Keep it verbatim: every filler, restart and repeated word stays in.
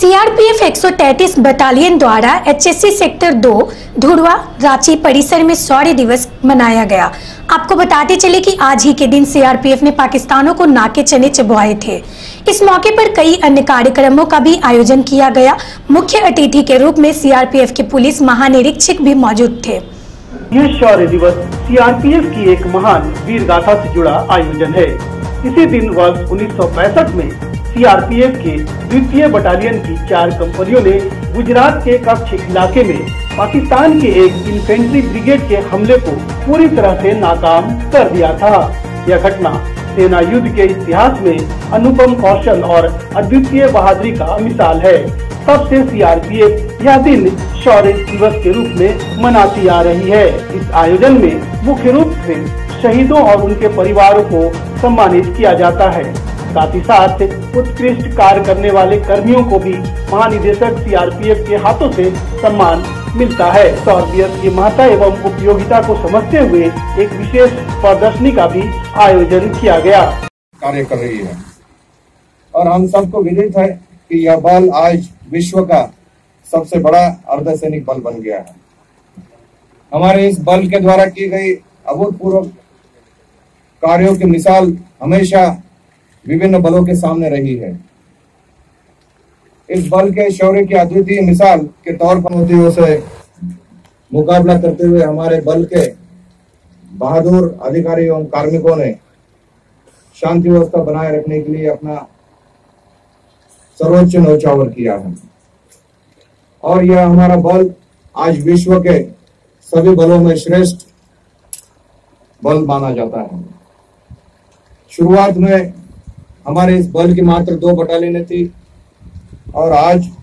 CRPF एक सौ तैंतीस बटालियन द्वारा एचइसी सेक्टर दो धुर्वा रांची परिसर में शौर्य दिवस मनाया गया। आपको बताते चले कि आज ही के दिन सीआरपीएफ ने पाकिस्तानों को नाके चने चबवाए थे। इस मौके पर कई अन्य कार्यक्रमों का भी आयोजन किया गया। मुख्य अतिथि के रूप में सीआरपीएफ के पुलिस महानिरीक्षक भी मौजूद थे। ये शौर्य दिवस सीआरपीएफ की एक महान वीर गाथा से जुड़ा आयोजन है। इसी दिन वर्ष उन्नीस सौ पैंसठ में सीआरपीएफ के द्वितीय बटालियन की चार कंपनियों ने गुजरात के कच्छ इलाके में पाकिस्तान के एक इन्फेंट्री ब्रिगेड के हमले को पूरी तरह से नाकाम कर दिया था। यह घटना सेना युद्ध के इतिहास में अनुपम कौशल और अद्वितीय बहादुरी का मिसाल है। तब से सीआरपीएफ यह दिन शौर्य दिवस के रूप में मनाती आ रही है। इस आयोजन में मुख्य रूप से शहीदों और उनके परिवारों को सम्मानित किया जाता है। साथ ही साथ उत्कृष्ट कार्य करने वाले कर्मियों को भी महानिदेशक सीआरपीएफ के हाथों से सम्मान मिलता है। सीआरपीएफ की महत्ता एवं उपयोगिता को समझते हुए एक विशेष प्रदर्शनी का भी आयोजन किया गया। कार्य कर रही है और हम सबको विदित है कि यह बल आज विश्व का सबसे बड़ा अर्धसैनिक बल बन गया है। हमारे इस बल के द्वारा की गई अभूतपूर्व कार्यों की मिसाल हमेशा विभिन्न बलों के सामने रही है। इस बल के शौर्य की अद्वितीय मिसाल के तौर पर चुनौतियों से मुकाबला करते हुए हमारे बल के बहादुर अधिकारी एवं कार्मिकों ने शांति व्यवस्था बनाए रखने के लिए अपना सर्वोच्च न्योछावर किया है और यह हमारा बल आज विश्व के सभी बलों में श्रेष्ठ बल माना जाता है। शुरुआत में हमारे इस बल की मात्र दो बटालियनें थी और आज